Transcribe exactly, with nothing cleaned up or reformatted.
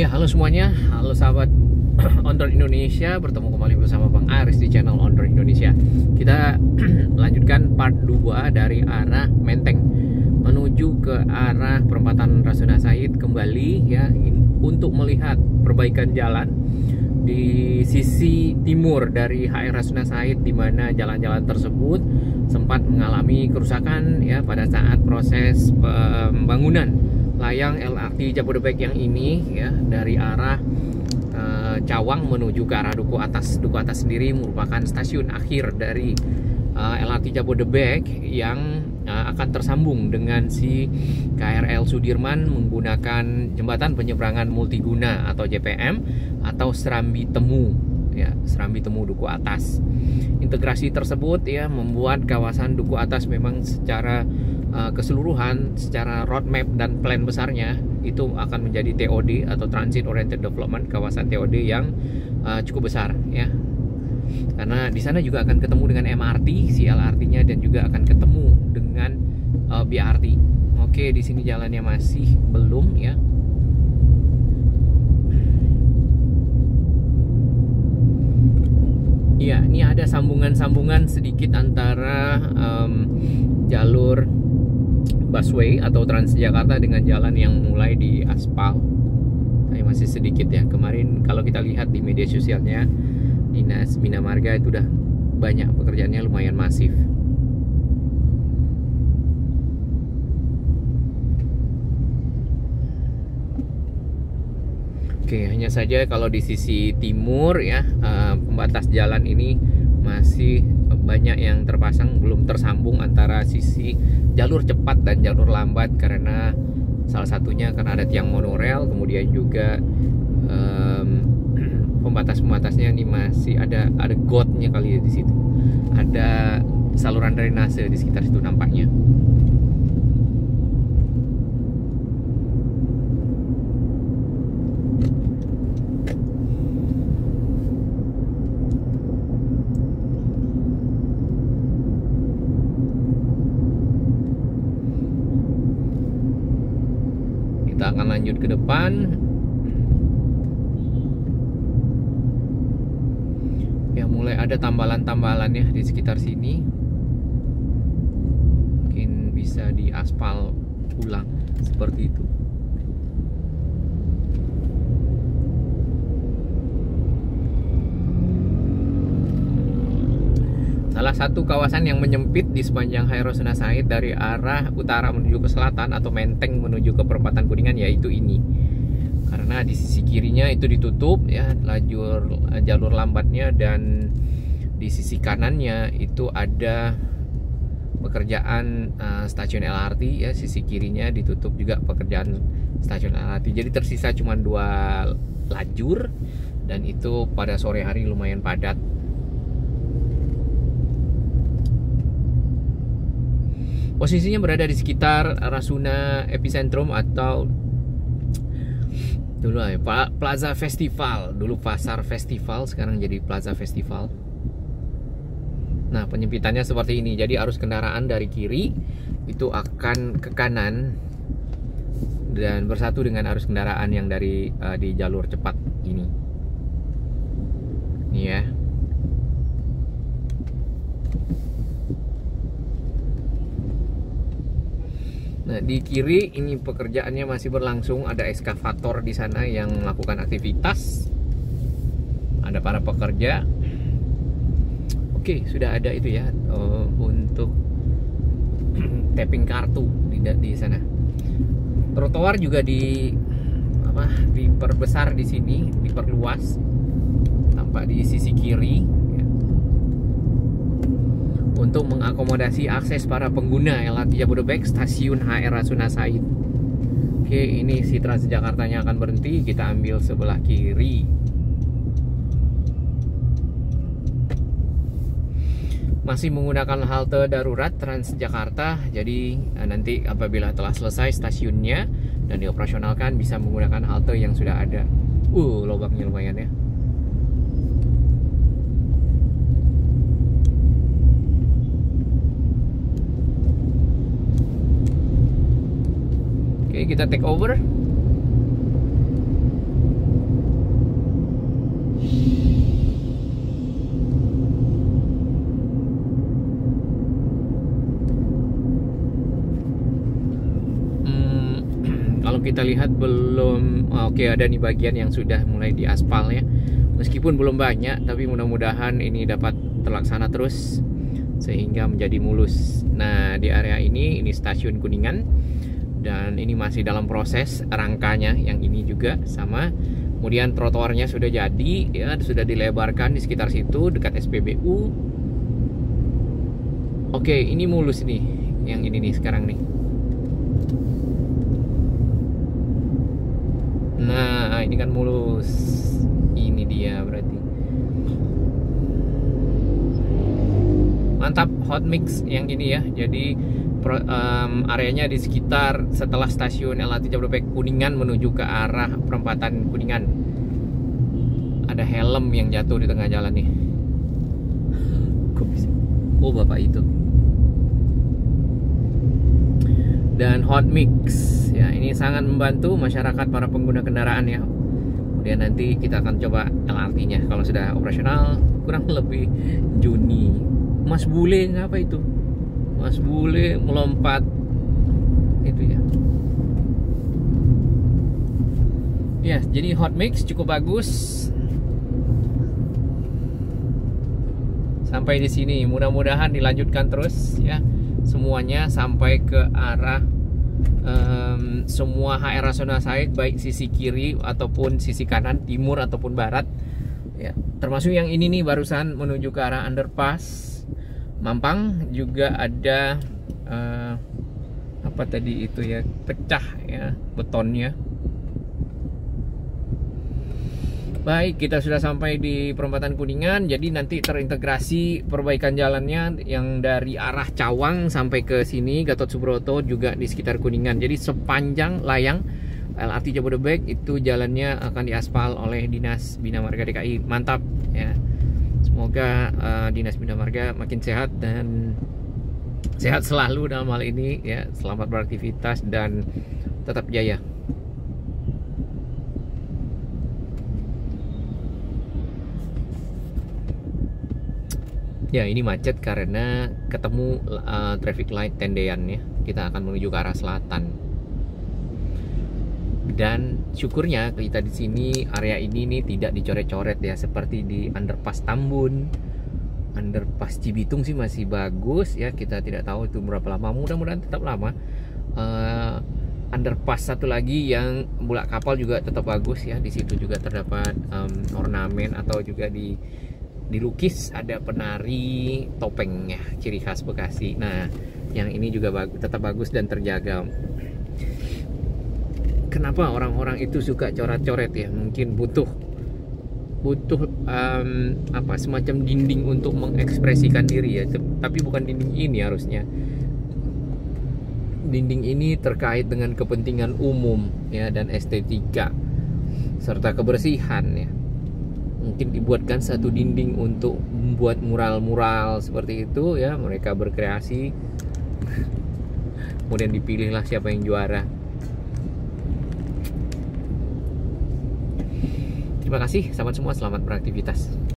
Ya, halo semuanya, halo sahabat On Road Indonesia. Bertemu kembali bersama Bang Aris di channel On Road Indonesia. Kita lanjutkan part dua dari arah Menteng menuju ke arah perempatan Rasuna Said kembali ya, untuk melihat perbaikan jalan di sisi timur dari H R Rasuna Said, di mana jalan-jalan tersebut sempat mengalami kerusakan ya pada saat proses pembangunan Layang L R T Jabodebek yang ini ya, dari arah e, Cawang menuju ke arah Dukuh Atas. Dukuh Atas sendiri merupakan stasiun akhir dari e, L R T Jabodebek yang e, akan tersambung dengan si K R L Sudirman menggunakan jembatan penyeberangan multiguna atau J P M atau Serambi Temu ya, Serambi Temu Dukuh Atas. Integrasi tersebut ya membuat kawasan Dukuh Atas memang secara keseluruhan, secara roadmap dan plan besarnya itu akan menjadi T O D atau Transit Oriented Development, kawasan T O D yang uh, cukup besar ya, karena di sana juga akan ketemu dengan M R T, si L R T-nya, dan juga akan ketemu dengan uh, B R T. Oke, di sini jalannya masih belum ya. Iya, ini ada sambungan-sambungan sedikit antara um, jalur busway atau TransJakarta dengan jalan yang mulai di aspal. Tapi masih sedikit ya. Kemarin kalau kita lihat di media sosialnya Dinas Bina Marga itu udah banyak pekerjaannya, lumayan masif. Oke, hanya saja kalau di sisi timur ya, eh, pembatas jalan ini masih banyak yang terpasang, belum tersambung antara sisi jalur cepat dan jalur lambat, karena salah satunya akan ada tiang monorel, kemudian juga um, pembatas-pembatasnya ini masih ada ada gotnya kali ya, di situ ada saluran drainase di sekitar situ nampaknya. Kita akan lanjut ke depan. Ya, mulai ada tambalan-tambalan ya di sekitar sini. Mungkin bisa diaspal ulang seperti itu. Salah satu kawasan yang menyempit di sepanjang H R Rasuna Said dari arah utara menuju ke selatan atau Menteng menuju ke perempatan Kuningan yaitu ini, karena di sisi kirinya itu ditutup ya lajur jalur lambatnya, dan di sisi kanannya itu ada pekerjaan uh, stasiun L R T ya, sisi kirinya ditutup juga pekerjaan stasiun L R T. Jadi tersisa cuma dua lajur, dan itu pada sore hari lumayan padat. Posisinya berada di sekitar Rasuna Epicentrum atau dulu ya, plaza festival, dulu pasar festival, sekarang jadi plaza festival. Nah, penyempitannya seperti ini. Jadi arus kendaraan dari kiri itu akan ke kanan dan bersatu dengan arus kendaraan yang dari uh, di jalur cepat ini. Ini ya. Nah, di kiri ini pekerjaannya masih berlangsung, ada eskavator di sana yang melakukan aktivitas. Ada para pekerja. Oke, sudah ada itu ya uh, untuk tapping kartu di di sana. Trotoar juga di apa? diperbesar di sini, diperluas. Tampak di sisi kiri, untuk mengakomodasi akses para pengguna L R T Jabodebek stasiun H R Rasuna Said. Oke, ini si TransJakartanya akan berhenti, kita ambil sebelah kiri. Masih menggunakan halte darurat TransJakarta. Jadi nanti apabila telah selesai stasiunnya dan dioperasionalkan, bisa menggunakan halte yang sudah ada. Uh, lobangnya lumayan ya. Kita take over. kita lihat belum. Oke, okay, ada nih bagian yang sudah mulai diaspal ya. Meskipun belum banyak, tapi mudah-mudahan ini dapat terlaksana terus sehingga menjadi mulus. Nah, di area ini ini Stasiun Kuningan, dan ini masih dalam proses rangkanya yang ini juga sama. Kemudian trotoarnya sudah jadi ya, sudah dilebarkan di sekitar situ dekat S P B U. Oke, ini mulus nih yang ini nih sekarang nih. Nah, ini kan mulus. Ini dia berarti. Mantap, hot mix yang ini ya. Jadi Um, areanya di sekitar setelah stasiun L R T Jabodebek Kuningan menuju ke arah perempatan Kuningan. Ada helm yang jatuh di tengah jalan nih. Kok bisa? Oh, bapak itu. Dan hot mix ya, ini sangat membantu masyarakat para pengguna kendaraan ya. Kemudian nanti kita akan coba L R T-nya kalau sudah operasional kurang lebih Juni. Mas Bule ngapa itu? Mas Bule melompat itu ya. Ya, jadi hot mix cukup bagus. Sampai di sini, mudah-mudahan dilanjutkan terus ya. Semuanya sampai ke arah um, semua H R Rasuna Said, baik sisi kiri ataupun sisi kanan, timur ataupun barat ya. Termasuk yang ini nih barusan menuju ke arah underpass Mampang, juga ada uh, apa tadi itu ya, pecah ya betonnya. Baik, kita sudah sampai di perempatan Kuningan, jadi nanti terintegrasi perbaikan jalannya yang dari arah Cawang sampai ke sini Gatot Subroto juga di sekitar Kuningan. Jadi sepanjang layang L R T Jabodebek itu jalannya akan diaspal oleh Dinas Bina Marga D K I. Mantap ya. Semoga uh, Dinas Bina Marga makin sehat dan sehat selalu dalam hal ini ya. Selamat beraktivitas dan tetap jaya. Ya, ini macet karena ketemu uh, traffic light tendean ya. Kita akan menuju ke arah selatan. Dan syukurnya kita di sini area ini nih tidak dicoret-coret ya, seperti di underpass Tambun, underpass Cibitung sih masih bagus ya. Kita tidak tahu itu berapa lama, mudah-mudahan tetap lama. Uh, underpass satu lagi yang Bulak Kapal juga tetap bagus ya. Di situ juga terdapat um, ornamen atau juga di dilukis ada penari topeng ya, ciri khas Bekasi. Nah, yang ini juga bagus, tetap bagus dan terjaga. Kenapa orang-orang itu suka coret-coret ya? Mungkin butuh butuh um, apa semacam dinding untuk mengekspresikan diri ya. Tapi bukan dinding ini harusnya. Dinding ini terkait dengan kepentingan umum ya, dan estetika serta kebersihan ya. Mungkin dibuatkan satu dinding untuk membuat mural-mural seperti itu ya. Mereka berkreasi. Kemudian dipilihlah siapa yang juara. Terima kasih, sahabat semua, selamat beraktivitas.